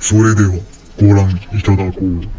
それではご覧いただこう。